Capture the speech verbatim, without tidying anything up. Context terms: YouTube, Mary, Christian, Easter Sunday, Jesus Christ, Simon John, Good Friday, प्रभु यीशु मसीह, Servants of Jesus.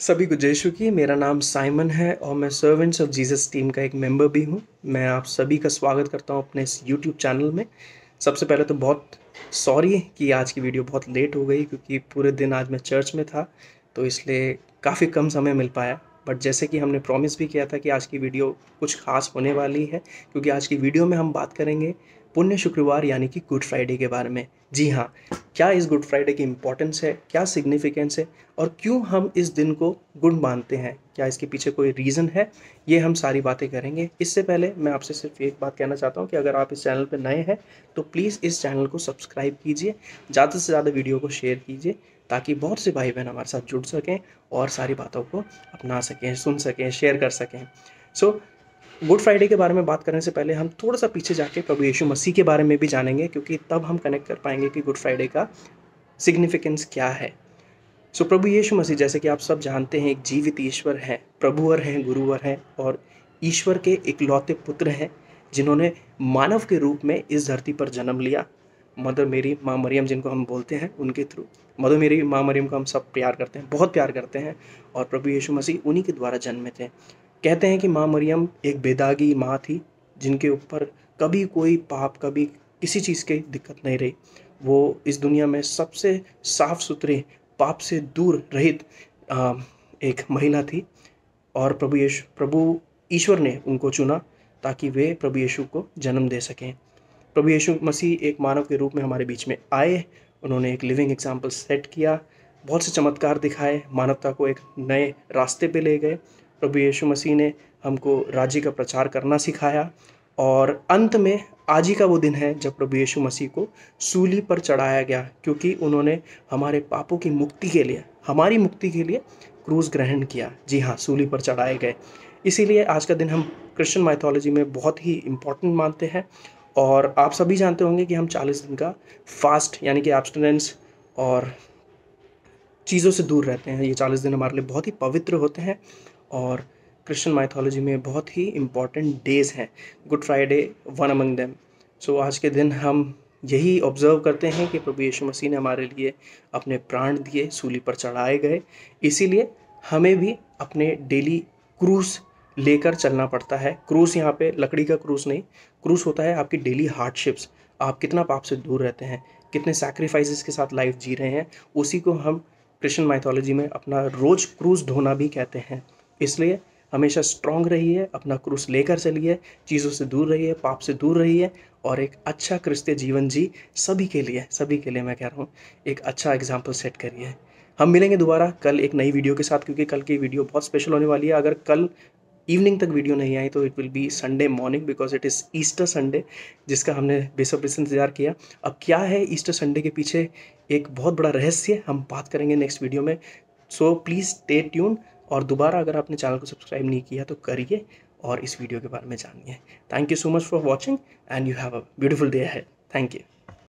सभी को जय श्री की। मेरा नाम साइमन है और मैं सर्वेंट्स ऑफ जीसस टीम का एक मेंबर भी हूं। मैं आप सभी का स्वागत करता हूं अपने इस यूट्यूब चैनल में। सबसे पहले तो बहुत सॉरी कि आज की वीडियो बहुत लेट हो गई, क्योंकि पूरे दिन आज मैं चर्च में था तो इसलिए काफ़ी कम समय मिल पाया। बट जैसे कि हमने प्रॉमिस भी किया था कि आज की वीडियो कुछ खास होने वाली है, क्योंकि आज की वीडियो में हम बात करेंगे पुण्य शुक्रवार यानी कि गुड फ्राइडे के बारे में। जी हाँ, क्या इस गुड फ्राइडे की इम्पोर्टेंस है, क्या सिग्निफिकेंस है और क्यों हम इस दिन को गुड मानते हैं, क्या इसके पीछे कोई रीज़न है, ये हम सारी बातें करेंगे। इससे पहले मैं आपसे सिर्फ एक बात कहना चाहता हूँ कि अगर आप इस चैनल पर नए हैं तो प्लीज़ इस चैनल को सब्सक्राइब कीजिए, ज़्यादा से ज़्यादा वीडियो को शेयर कीजिए ताकि बहुत से भाई बहन हमारे साथ जुड़ सकें और सारी बातों को अपना सकें, सुन सकें, शेयर कर सकें। सो so, गुड फ्राइडे के बारे में बात करने से पहले हम थोड़ा सा पीछे जाके प्रभु यीशु मसीह के बारे में भी जानेंगे, क्योंकि तब हम कनेक्ट कर पाएंगे कि गुड फ्राइडे का सिग्निफिकेंस क्या है। सो so, प्रभु यीशु मसीह, जैसे कि आप सब जानते हैं, एक जीवित ईश्वर हैं, प्रभुवर हैं, गुरुवर हैं और ईश्वर के इकलौते पुत्र हैं, जिन्होंने मानव के रूप में इस धरती पर जन्म लिया। मदर मेरी माँ मरियम जिनको हम बोलते हैं, उनके थ्रू मदर मेरी माँ मरियम को हम सब प्यार करते हैं, बहुत प्यार करते हैं, और प्रभु यीशु मसीह उन्हीं के द्वारा जन्मे थे। कहते हैं कि माँ मरियम एक बेदागी माँ थी, जिनके ऊपर कभी कोई पाप, कभी किसी चीज़ की दिक्कत नहीं रही। वो इस दुनिया में सबसे साफ सुथरे, पाप से दूर रहित एक महिला थी और प्रभु यीशु प्रभु ईश्वर ने उनको चुना ताकि वे प्रभु यीशु को जन्म दे सकें। प्रभु यीशु मसीह एक मानव के रूप में हमारे बीच में आए, उन्होंने एक लिविंग एग्जाम्पल सेट किया, बहुत से चमत्कार दिखाए, मानवता को एक नए रास्ते पे ले गए। प्रभु यीशु मसीह ने हमको राज्य का प्रचार करना सिखाया और अंत में आज ही का वो दिन है जब प्रभु यीशु मसीह को सूली पर चढ़ाया गया, क्योंकि उन्होंने हमारे पापों की मुक्ति के लिए, हमारी मुक्ति के लिए क्रूस ग्रहण किया। जी हाँ, सूली पर चढ़ाए गए। इसीलिए आज का दिन हम क्रिश्चियन माइथोलॉजी में बहुत ही इम्पोर्टेंट मानते हैं। और आप सभी जानते होंगे कि हम चालीस दिन का फास्ट यानी कि एब्सटिनेंस और चीज़ों से दूर रहते हैं। ये चालीस दिन हमारे लिए बहुत ही पवित्र होते हैं और क्रिश्चियन माइथोलॉजी में बहुत ही इम्पॉर्टेंट डेज़ हैं, Good Friday one among them. So आज के दिन हम यही ऑब्ज़र्व करते हैं कि प्रभु यीशु मसीह ने हमारे लिए अपने प्राण दिए, सूली पर चढ़ाए गए। इसीलिए हमें भी अपने डेली क्रूस लेकर चलना पड़ता है। क्रूस यहाँ पे लकड़ी का क्रूस नहीं, क्रूस होता है आपकी डेली हार्डशिप्स, आप कितना पाप से दूर रहते हैं, कितने सैक्रिफाइसेस के साथ लाइफ जी रहे हैं। उसी को हम क्रिश्चियन माइथोलॉजी में अपना रोज़ क्रूस ढोना भी कहते हैं। इसलिए हमेशा स्ट्रांग रहिए, अपना क्रूस लेकर चलिए, चीज़ों से दूर रहिए, पाप से दूर रहिए और एक अच्छा क्रिस्तीय जीवन जी सभी के लिए, सभी के लिए मैं कह रहा हूँ, एक अच्छा एग्जाम्पल सेट करिए। हम मिलेंगे दोबारा कल एक नई वीडियो के साथ, क्योंकि कल की वीडियो बहुत स्पेशल होने वाली है। अगर कल इवनिंग तक वीडियो नहीं आई तो it will be Sunday morning, because it is Easter Sunday, जिसका हमने बेसब्री से इंतजार किया। अब क्या है ईस्टर संडे के पीछे एक बहुत बड़ा रहस्य, हम बात करेंगे नेक्स्ट वीडियो में। सो प्लीज़ स्टे ट्यून और दोबारा अगर आपने चैनल को सब्सक्राइब नहीं किया तो करिए और इस वीडियो के बारे में जानिए। Thank you so much for watching and you have a beautiful day ahead. Thank you.